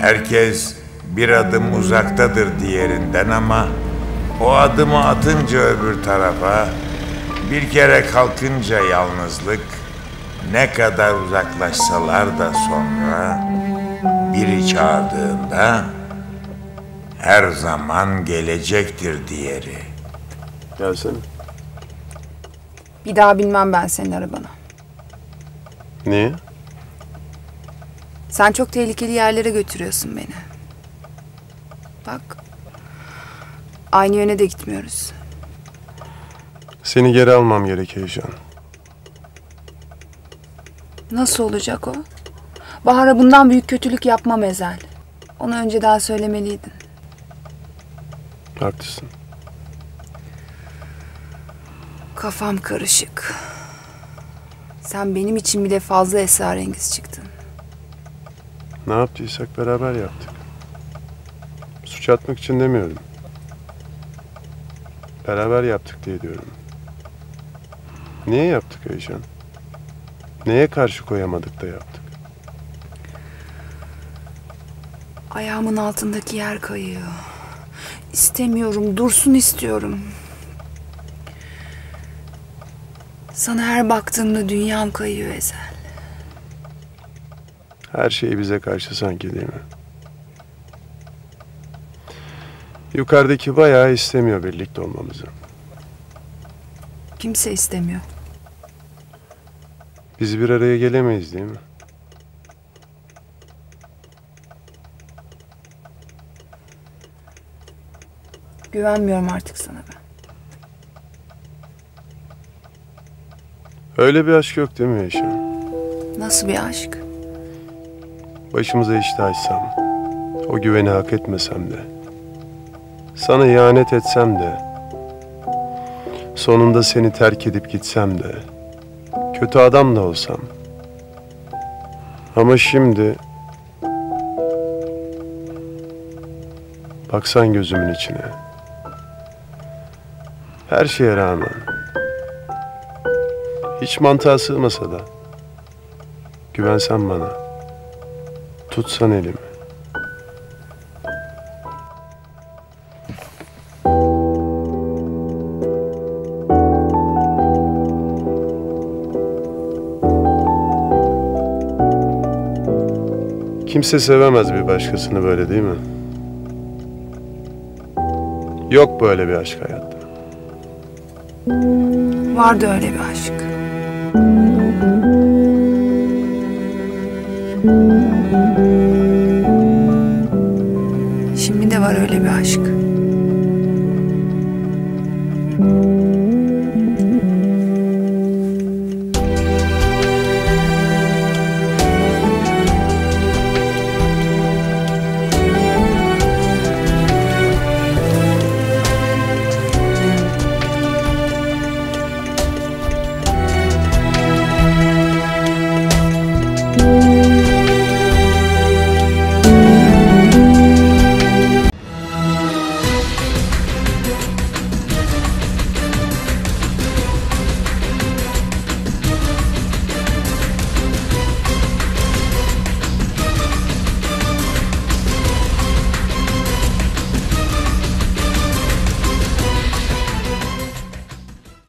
Herkes bir adım uzaktadır diğerinden ama o adımı atınca öbür tarafa, bir kere kalkınca yalnızlık, ne kadar uzaklaşsalar da sonra biri çağırdığında her zaman gelecektir diğeri. Gelsene. Bir daha binmem ben senin arabana. Niye? Sen çok tehlikeli yerlere götürüyorsun beni. Bak, aynı yöne de gitmiyoruz. Seni geri almam gerek Eyşan. Nasıl olacak o? Bahar'a bundan büyük kötülük yapmam Ezel. Onu önceden söylemeliydin. Haklısın. Kafam karışık. Sen benim için bile fazla esrarengiz çıktın. Ne yaptıysak beraber yaptık. Suç atmak için demiyorum. Beraber yaptık diye diyorum. Niye yaptık Eyşan? Neye karşı koyamadık da yaptık? Ayağımın altındaki yer kayıyor. İstemiyorum, dursun istiyorum. Sana her baktığımda dünyam kayıyor Ezel. Her şey bize karşı sanki değil mi? Yukarıdaki bayağı istemiyor birlikte olmamızı. Kimse istemiyor. Biz bir araya gelemeyiz değil mi? Güvenmiyorum artık sana ben. Öyle bir aşk yok değil mi Eyşan? Nasıl bir aşk? Başımıza iş de açsam, o güveni hak etmesem de, sana ihanet etsem de, sonunda seni terk edip gitsem de, kötü adam da olsam. Ama şimdi baksan gözümün içine, her şeye rağmen, hiç mantığa sığmasa da, güvensen bana, tutsan elimi. Kimse sevemez bir başkasını böyle değil mi? Yok böyle bir aşk hayatta. Vardı öyle bir aşk. Şimdi de var öyle bir aşk.